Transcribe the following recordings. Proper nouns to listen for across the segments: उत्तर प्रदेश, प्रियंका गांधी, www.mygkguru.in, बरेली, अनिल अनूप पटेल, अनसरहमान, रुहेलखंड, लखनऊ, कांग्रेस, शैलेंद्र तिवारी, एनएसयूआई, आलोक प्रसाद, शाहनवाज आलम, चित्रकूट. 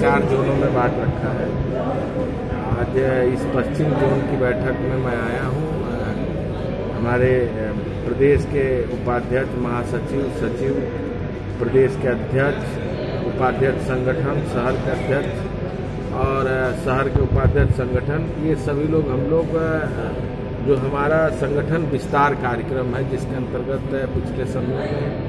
चार जोनों में बांट रखा है। आज इस पश्चिम जोन की बैठक में मैं आया हूँ। हमारे प्रदेश के उपाध्यक्ष, महासचिव, सचिव, प्रदेश के अध्यक्ष, उपाध्यक्ष संगठन, शहर के अध्यक्ष और शहर के उपाध्यक्ष संगठन, ये सभी लोग हम लोग जो हमारा संगठन विस्तार कार्यक्रम है जिसके अंतर्गत पिछले समय में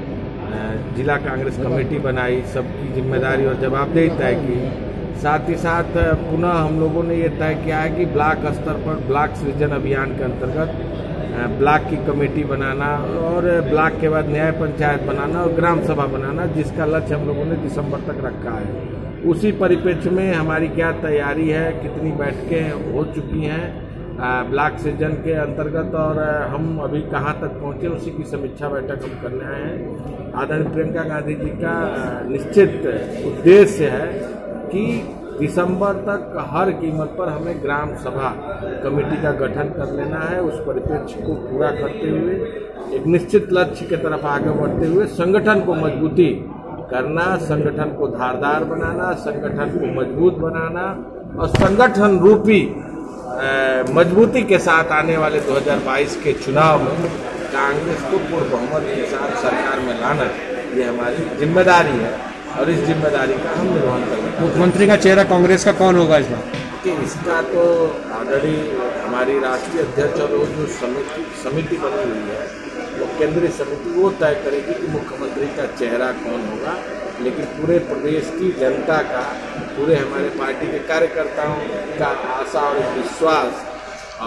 जिला कांग्रेस कमेटी बनाई, सबकी जिम्मेदारी और जवाबदेही तय की। साथ ही साथ पुनः हम लोगों ने ये तय किया है कि ब्लॉक स्तर पर ब्लॉक सृजन अभियान के अंतर्गत ब्लॉक की कमेटी बनाना और ब्लॉक के बाद न्याय पंचायत बनाना और ग्राम सभा बनाना, जिसका लक्ष्य हम लोगों ने दिसंबर तक रखा है। उसी परिप्रेक्ष्य में हमारी क्या तैयारी है, कितनी बैठकें हो चुकी हैं ब्लॉक सीजन के अंतर्गत और हम अभी कहां तक पहुंचे, उसी की समीक्षा बैठक हम करने आए हैं। आदरणीय प्रियंका गांधी जी का निश्चित उद्देश्य है कि दिसंबर तक हर कीमत पर हमें ग्राम सभा कमेटी का गठन कर लेना है। उस परिप्रेक्ष्य को पूरा करते हुए एक निश्चित लक्ष्य की तरफ आगे बढ़ते हुए संगठन को मजबूती करना, संगठन को धारदार बनाना, संगठन को मजबूत बनाना और संगठन रूपी मजबूती के साथ आने वाले 2022 के चुनाव में कांग्रेस को पूर्ण बहुमत के साथ सरकार में लाना, ये हमारी जिम्मेदारी है और इस जिम्मेदारी का हम निर्वहन करेंगे। मुख्यमंत्री का चेहरा कांग्रेस का कौन होगा इस बार? कि इसका तो ऑलरेडी हमारी राष्ट्रीय अध्यक्ष और जो समिति बनी हुई है, वो केंद्रीय समिति वो तय करेगी कि मुख्यमंत्री का चेहरा कौन होगा। लेकिन पूरे प्रदेश की जनता का, पूरे हमारे पार्टी के कार्यकर्ताओं का आशा और विश्वास,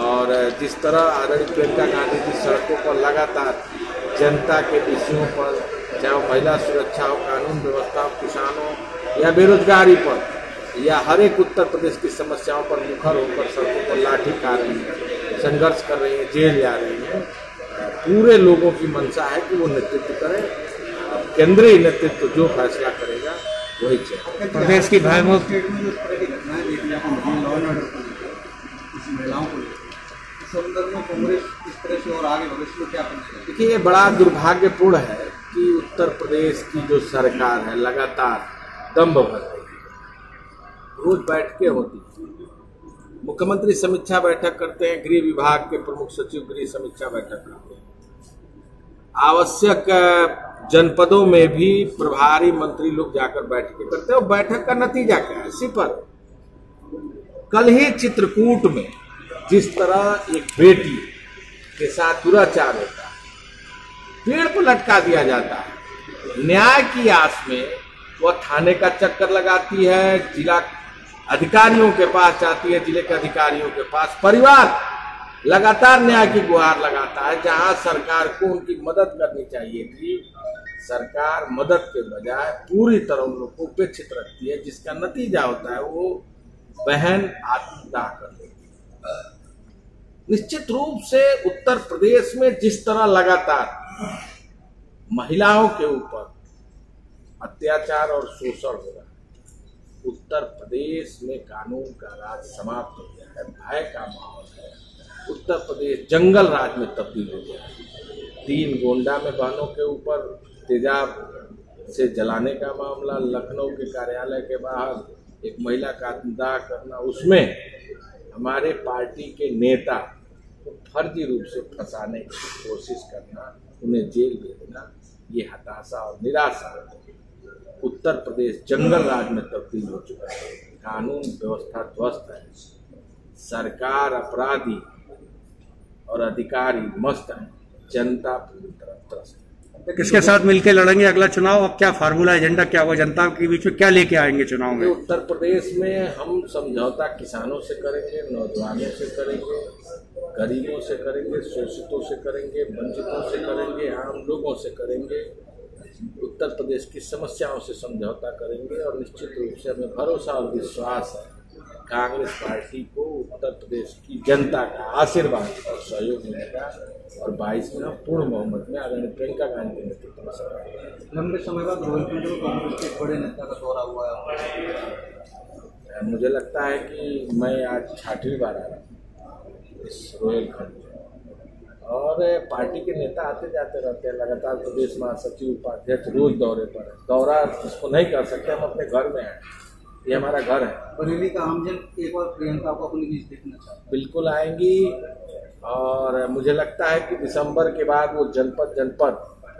और जिस तरह आदरणीय प्रियंका गांधी जी सड़कों पर लगातार जनता के विषयों पर, चाहे महिला सुरक्षा हो, कानून व्यवस्था, किसानों या बेरोजगारी पर या हर एक उत्तर प्रदेश की समस्याओं पर मुखर होकर सड़कों पर लाठी खा रही है, संघर्ष कर रही है, जेल जा रही है, पूरे लोगों की मंशा है कि वो नेतृत्व करें। केंद्रीय नेतृत्व जो फैसला करेगा वही चाहिए। प्रदेश की देखिए, ये बड़ा दुर्भाग्यपूर्ण है कि उत्तर प्रदेश की जो सरकार है लगातार दम्भ भर रही है। रोज बैठकें होती है, मुख्यमंत्री समीक्षा बैठक करते हैं, गृह विभाग के प्रमुख सचिव गृह समीक्षा बैठक करते हैं, आवश्यक जनपदों में भी प्रभारी मंत्री लोग जाकर बैठकें करते हैं। बैठक का नतीजा क्या है, इसी पर कल ही चित्रकूट में जिस तरह एक बेटी के साथ दुराचार होता है, पेड़ पर लटका दिया जाता है, न्याय की आस में वह थाने का चक्कर लगाती है, जिला अधिकारियों के पास जाती है, जिले के अधिकारियों के पास, परिवार लगातार न्याय की गुहार लगाता है। जहां सरकार को उनकी मदद करनी चाहिए थी, सरकार मदद के बजाय पूरी तरह उन लोगों को उपेक्षित रखती है, जिसका नतीजा होता है वो बहन आत्मदाह कर लेती है। निश्चित रूप से उत्तर प्रदेश में जिस तरह लगातार महिलाओं के ऊपर अत्याचार और शोषण हो रहा है, उत्तर प्रदेश में कानून का राज समाप्त हो गया है, भय का माहौल है, उत्तर प्रदेश जंगल राज में तब्दील हो गया है। 3 गोंडा में बहनों के ऊपर तेजाब से जलाने का मामला, लखनऊ के कार्यालय के बाहर एक महिला का आत्मदाह करना, उसमें हमारे पार्टी के नेता को फर्जी रूप से फंसाने की कोशिश करना, उन्हें जेल भेजना, ये हताशा और निराशा है। उत्तर प्रदेश जंगल राज में तब्दील हो चुका है, कानून व्यवस्था ध्वस्त है, सरकार अपराधी और अधिकारी मस्त हैं, जनता पूरी तरह त्रस्त है। किसके साथ मिलकर लड़ेंगे अगला चुनाव? अब क्या फार्मूला, एजेंडा क्या होगा, जनता के बीच में क्या लेके आएंगे चुनाव में? उत्तर प्रदेश में हम समझौता किसानों से करेंगे, नौजवानों से करेंगे, गरीबों से करेंगे, शोषितों से करेंगे, वंचितों से करेंगे, आम लोगों से करेंगे, उत्तर प्रदेश की समस्याओं से समझौता करेंगे। और निश्चित रूप से हमें भरोसा और विश्वास है कांग्रेस पार्टी को उत्तर प्रदेश की जनता का आशीर्वाद और सहयोग मिलेगा और 22 में हम पूर्ण बहुमत में आदरणीय प्रियंका गांधी के नेतृत्व में सरकार। लंबे समय बाद रुहेलखंड में कांग्रेस के बड़े नेता का दौरा हुआ है। मुझे लगता है कि मैं आज 6वीं बार आ रहा हूँ इस रुहेलखंड में और पार्टी के नेता आते जाते रहते हैं लगातार। प्रदेश महासचिव, उपाध्यक्ष रोज दौरे पर है। दौरा जिसको नहीं कर सकते हम अपने घर में हैं, ये हमारा घर है। बरेली का आमजन एक बार प्रियंका को अपनी बीच देखना चाहिए। बिल्कुल आएंगी और मुझे लगता है कि दिसंबर के बाद वो जनपद जनपद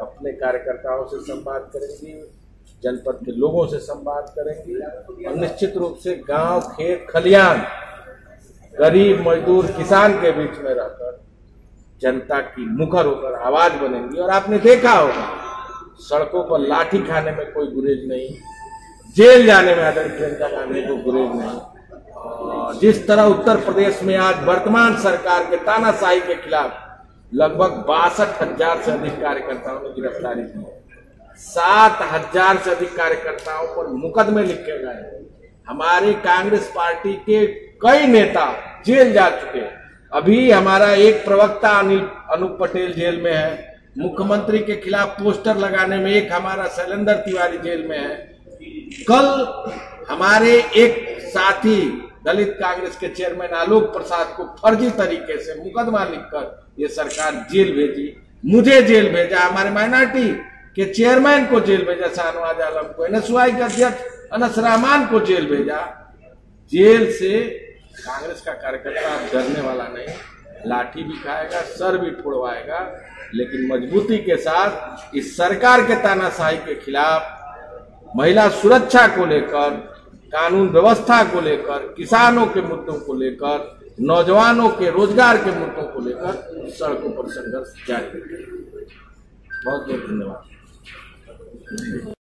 अपने कार्यकर्ताओं से संवाद करेंगी, जनपद के लोगों से संवाद करेंगी और निश्चित रूप से गांव, खेत, खलियान, गरीब, मजदूर, किसान के बीच में रहकर जनता की मुखर होकर आवाज बनेंगी। और आपने देखा होगा सड़कों पर लाठी खाने में कोई गुरेज नहीं, जेल जाने में आदर प्रियंका गांधी को गुरेज नहीं। जिस तरह उत्तर प्रदेश में आज वर्तमान सरकार के तानाशाही के खिलाफ लगभग 62,000 से अधिक कार्यकर्ताओं ने गिरफ्तारी की, 7,000 से अधिक कार्यकर्ताओं पर मुकदमे लिखे गए। हमारी कांग्रेस पार्टी के कई नेता जेल जा चुके हैं। अभी हमारा एक प्रवक्ता अनिल अनूप पटेल जेल में है, मुख्यमंत्री के खिलाफ पोस्टर लगाने में एक हमारा शैलेंद्र तिवारी जेल में है। कल हमारे एक साथी दलित कांग्रेस के चेयरमैन आलोक प्रसाद को फर्जी तरीके से मुकदमा लिखकर ये सरकार जेल भेजी, मुझे जेल भेजा, हमारे माइनॉरिटी के चेयरमैन को जेल भेजा, शाहनवाज आलम को, एनएसयूआई के अध्यक्ष अनसरहमान को जेल भेजा। जेल से कांग्रेस का कार्यकर्ता डरने वाला नहीं, लाठी भी खाएगा, सर भी फोड़वाएगा, लेकिन मजबूती के साथ इस सरकार के तानाशाही के खिलाफ, महिला सुरक्षा को लेकर, कानून व्यवस्था को लेकर, किसानों के मुद्दों को लेकर, नौजवानों के रोजगार के मुद्दों को लेकर सड़कों पर संघर्ष जारी रखेगा। बहुत बहुत धन्यवाद।